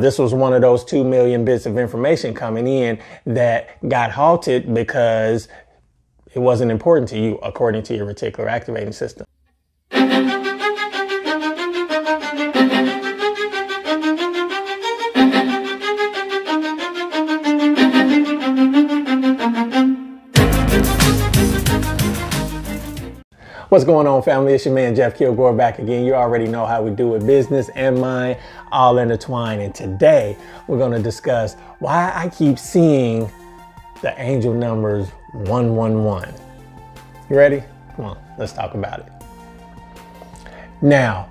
This was one of those 2 million bits of information coming in that got halted because it wasn't important to you according to your reticular activating system. What's going on, family? It's your man Jeff Kilgore back again. You already know how we do it. Business and mind all intertwined. And today we're going to discuss why I keep seeing the angel numbers 111. You ready? Come on, let's talk about it. Now,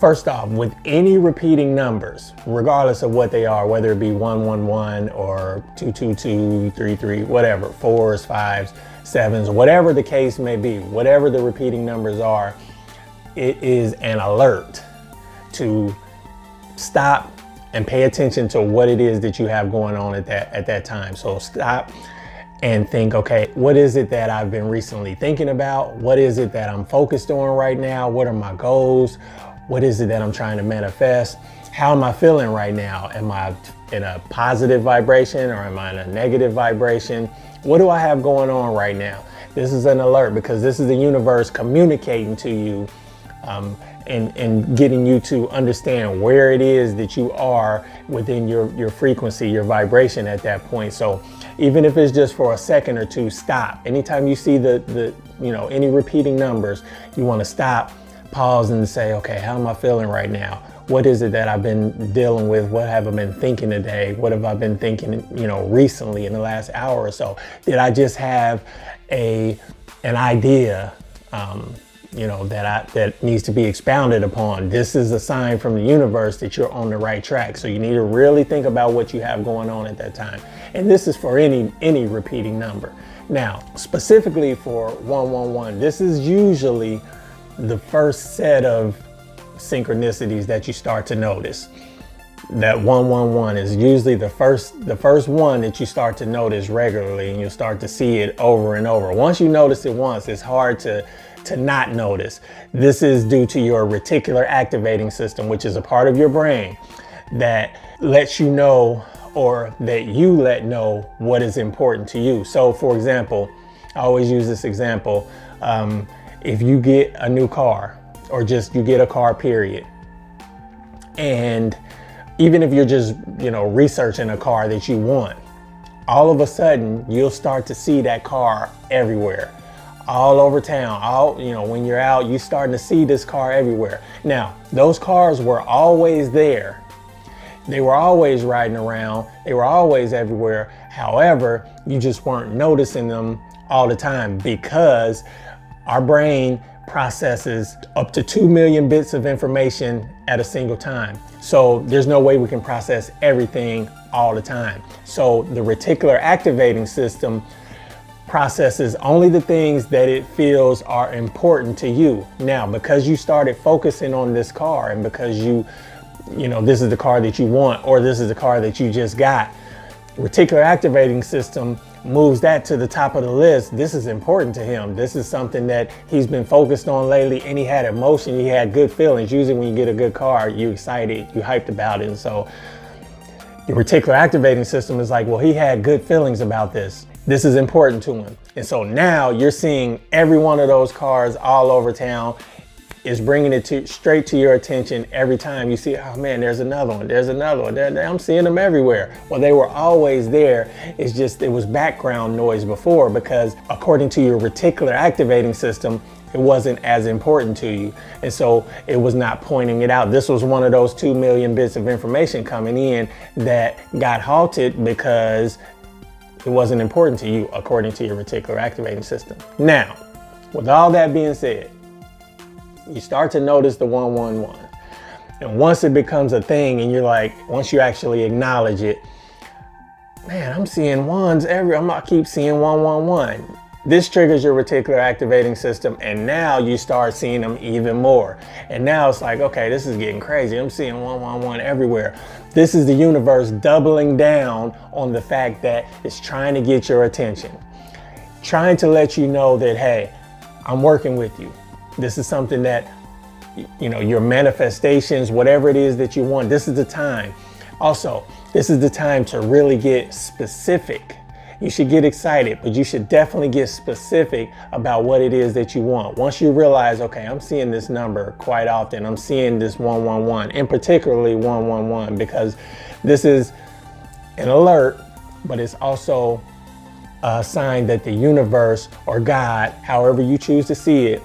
first off, with any repeating numbers, regardless of what they are, whether it be 111 or 222, 33, whatever, 4s, 5s, 7s, whatever the case may be, whatever the repeating numbers are, it is an alert to stop and pay attention to what it is that you have going on at that time. So stop and think, okay, what is it that I've been recently thinking about? What is it that I'm focused on right now? What are my goals? What is it that I'm trying to manifest? How am I feeling right now? Am I in a positive vibration or am I in a negative vibration? What do I have going on right now? This is an alert because this is the universe communicating to you and getting you to understand where it is that you are within your frequency, your vibration at that point. So even if it's just for a second or two, stop. Anytime you see any repeating numbers, you want to stop, pause and say, okay, how am I feeling right now? What is it that I've been dealing with? What have I been thinking today? What have I been thinking, recently in the last hour or so? Did I just have an idea, that needs to be expounded upon? This is a sign from the universe that you're on the right track. So you need to really think about what you have going on at that time. And this is for any repeating number. Now, specifically for 111, this is usually the first set of synchronicities that you start to notice. That 111 is usually the first one that you start to notice regularly, and you'll start to see it over and over. Once you notice it once, it's hard to not notice. This is due to your reticular activating system, which is a part of your brain that lets you know, or that you let know, what is important to you. So for example, I always use this example. If you get a new car, or just you get a car period, and even if you're just researching a car that you want, all of a sudden you'll start to see that car everywhere, all over town, when you're out, you're starting to see this car everywhere. Now, those cars were always there, they were always riding around, they were always everywhere. However, you just weren't noticing them all the time because our brain processes up to 2 million bits of information at a single time. So there's no way we can process everything all the time. So the reticular activating system processes only the things that it feels are important to you. Now, because you started focusing on this car, and because this is the car that you want, or this is the car that you just got, reticular activating system moves that to the top of the list. This is important to him. This is something that he's been focused on lately, and he had emotion, he had good feelings. Usually when you get a good car, you're excited, you're hyped about it. And so the reticular activating system is like, well, he had good feelings about this. This is important to him. And so now you're seeing every one of those cars all over town. Is bringing it straight to your attention every time you see, oh man, there's another one, there's another one, I'm seeing them everywhere. Well, they were always there. It's just, it was background noise before, because according to your reticular activating system, it wasn't as important to you. And so it was not pointing it out. This was one of those 2 million bits of information coming in that got halted because it wasn't important to you according to your reticular activating system. Now, with all that being said, you start to notice the 111. And once it becomes a thing and you're like, once you actually acknowledge it, man, I'm seeing ones I'm gonna keep seeing 111. This triggers your reticular activating system, and now you start seeing them even more. And now it's like, okay, this is getting crazy. I'm seeing 111 everywhere. This is the universe doubling down on the fact that it's trying to get your attention. Trying to let you know that, hey, I'm working with you. This is something that, your manifestations, whatever it is that you want, this is the time. Also, this is the time to really get specific. You should get excited, but you should definitely get specific about what it is that you want. Once you realize, okay, I'm seeing this number quite often. I'm seeing this 111, and particularly 111, because this is an alert, but it's also a sign that the universe or God, however you choose to see it,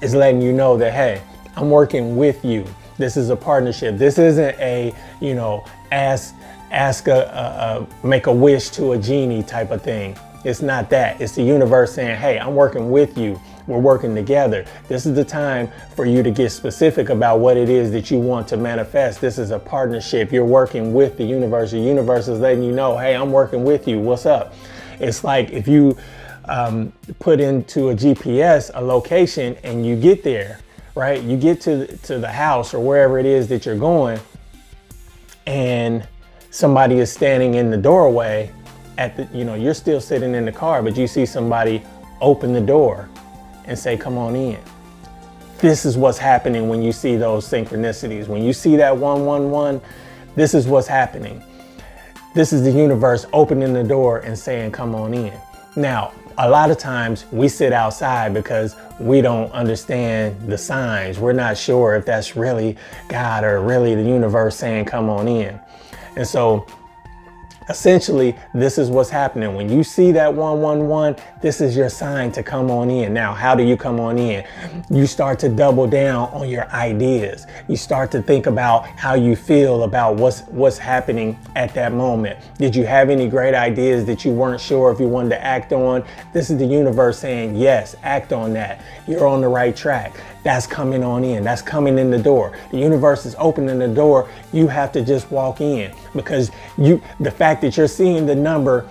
is letting you know that, hey, I'm working with you. This is a partnership. This isn't a, you know, make a wish to a genie type of thing. It's not that. It's the universe saying, hey, I'm working with you. We're working together. This is the time for you to get specific about what it is that you want to manifest. This is a partnership. You're working with the universe. The universe is letting you know, hey, I'm working with you. What's up? It's like if you put into a GPS a location and you get there, right? You get to the house or wherever it is that you're going, and somebody is standing in the doorway at the, you know, you're still sitting in the car, but you see somebody open the door and say, come on in. This is what's happening when you see those synchronicities. When you see that 111, this is what's happening. This is the universe opening the door and saying, come on in. Now, a lot of times we sit outside because we don't understand the signs. We're not sure if that's really God or really the universe saying, come on in. And so essentially, this is what's happening. When you see that 111, this is your sign to come on in. Now, how do you come on in? You start to double down on your ideas. You start to think about how you feel about what's happening at that moment. Did you have any great ideas that you weren't sure if you wanted to act on? This is the universe saying, yes, act on that. You're on the right track. That's coming on in. That's coming in the door. The universe is opening the door. You have to just walk in, because the fact that you're seeing the number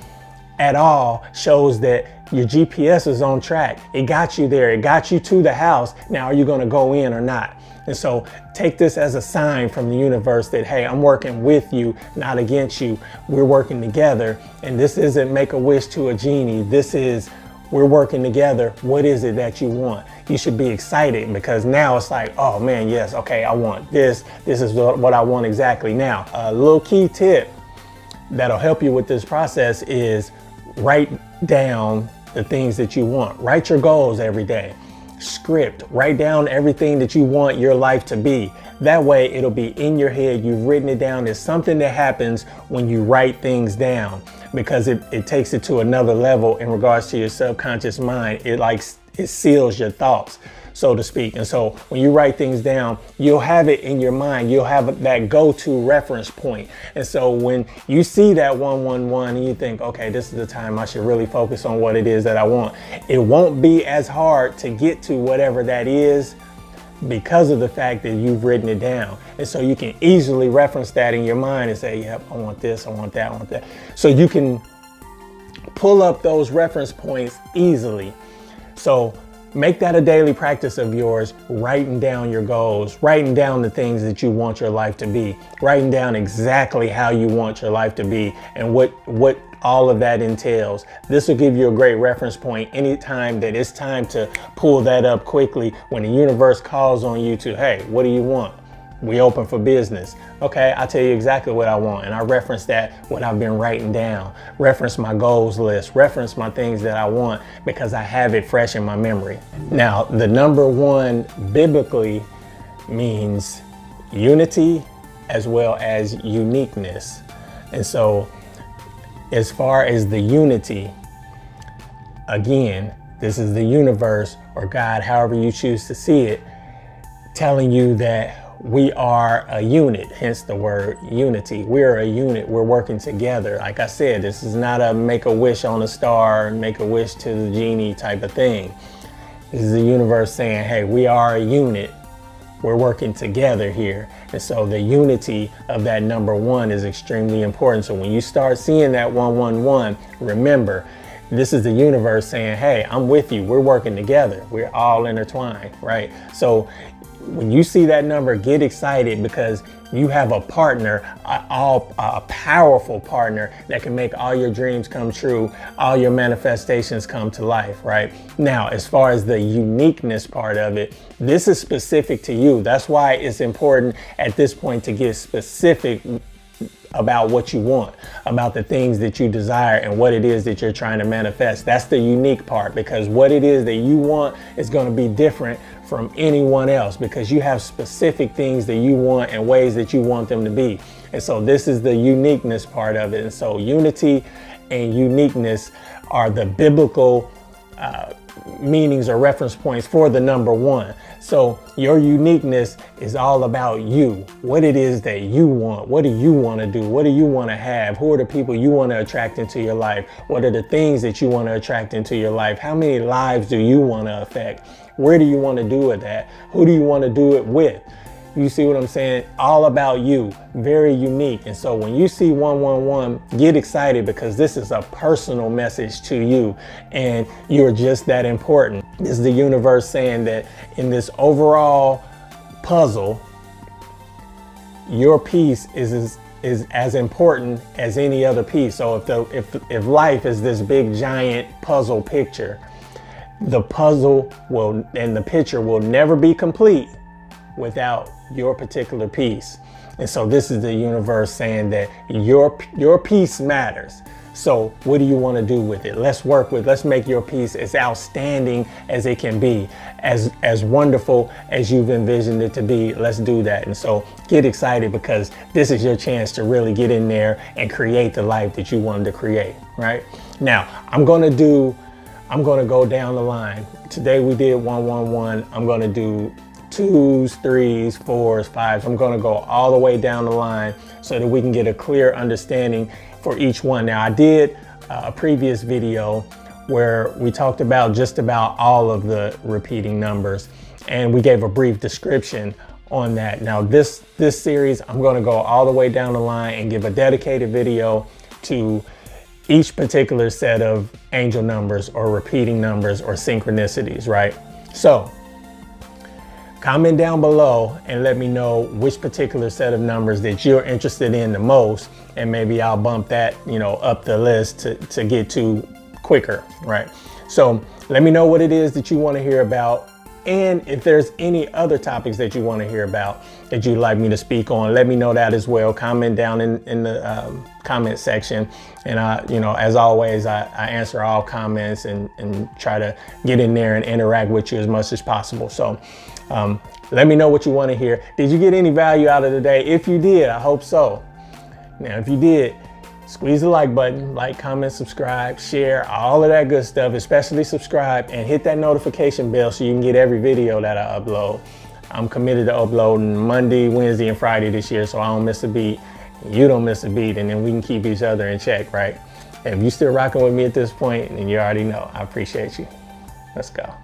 at all shows that your GPS is on track. It got you there. It got you to the house. Now, are you going to go in or not? And so take this as a sign from the universe that, hey, I'm working with you, not against you. We're working together. And this isn't make a wish to a genie. This is, we're working together. What is it that you want? You should be excited, because now it's like, oh man, yes, okay, I want this. This is what I want exactly now. A little key tip that'll help you with this process is write down the things that you want. Write your goals every day. Script, write down everything that you want your life to be. That way it'll be in your head. You've written it down. There's something that happens when you write things down, because it takes it to another level in regards to your subconscious mind. It seals your thoughts, so to speak. And so when you write things down, you'll have it in your mind. You'll have that go-to reference point. And so when you see that 111 and you think, okay, this is the time I should really focus on what it is that I want, it won't be as hard to get to whatever that is, because of the fact that you've written it down. And so you can easily reference that in your mind and say, yep, I want this, I want that, I want that. So you can pull up those reference points easily. So make that a daily practice of yours, writing down your goals, writing down the things that you want your life to be, writing down exactly how you want your life to be and what all of that entails. This will give you a great reference point anytime that it's time to pull that up quickly, when the universe calls on you to, hey, what do you want? We open for business. Okay, I'll tell you exactly what I want. And I reference that what I've been writing down, reference my goals list, reference my things that I want, because I have it fresh in my memory. Now, the number one biblically means unity as well as uniqueness. And so as far as the unity, again, this is the universe or God, however you choose to see it, telling you that we are a unit, hence the word unity. We're a unit, we're working together. Like I said, this is not a make a wish on a star, make a wish to the genie type of thing. This is the universe saying, hey, we are a unit. We're working together here. And so the unity of that number one is extremely important. So when you start seeing that 111, remember, this is the universe saying, hey, I'm with you. We're working together. We're all intertwined, right? So when you see that number, get excited, because you have a partner, a powerful partner that can make all your dreams come true, all your manifestations come to life, right? Now, as far as the uniqueness part of it, this is specific to you. That's why it's important at this point to get specific about what you want, about the things that you desire and what it is that you're trying to manifest. That's the unique part, because what it is that you want is going to be different from anyone else, because you have specific things that you want and ways that you want them to be. And so this is the uniqueness part of it. And so unity and uniqueness are the biblical meanings or reference points for the number one. So your uniqueness is all about you, what it is that you want. What do you want to do? What do you want to have? Who are the people you want to attract into your life? What are the things that you want to attract into your life? How many lives do you want to affect? Where do you want to do it at? Who do you want to do it with? You see what I'm saying? All about you, very unique. And so when you see 111, get excited, because this is a personal message to you and you're just that important. This is the universe saying that in this overall puzzle, your piece is as important as any other piece. So if life is this big giant puzzle picture, the puzzle will, and the picture will never be complete without your particular piece. And so this is the universe saying that your piece matters. So what do you want to do with it? Let's make your piece as outstanding as it can be, as wonderful as you've envisioned it to be. Let's do that. And so get excited, because this is your chance to really get in there and create the life that you wanted to create. Right now, I'm gonna go down the line. Today we did 111. I'm gonna do 2s, 3s, 4s, 5s. I'm gonna go all the way down the line so that we can get a clear understanding for each one. Now, I did a previous video where we talked about just about all of the repeating numbers, and we gave a brief description on that. Now this series, I'm gonna go all the way down the line and give a dedicated video to each particular set of angel numbers or repeating numbers or synchronicities, right? So comment down below and let me know which particular set of numbers that you're interested in the most, and maybe I'll bump that, you know, up the list to get to quicker, right? So let me know what it is that you want to hear about, and if there's any other topics that you want to hear about that you'd like me to speak on, let me know that as well. Comment down in the comment section, and you know, as always, I answer all comments and try to get in there and interact with you as much as possible. So let me know what you want to hear. Did you get any value out of today? If you did, I hope so. Now, if you did, squeeze the like button, like, comment, subscribe, share, all of that good stuff, especially subscribe, and hit that notification bell so you can get every video that I upload. I'm committed to uploading Monday, Wednesday, and Friday this year, so I don't miss a beat. You don't miss a beat, and then we can keep each other in check, right? And if you're still rocking with me at this point, then you already know I appreciate you. Let's go.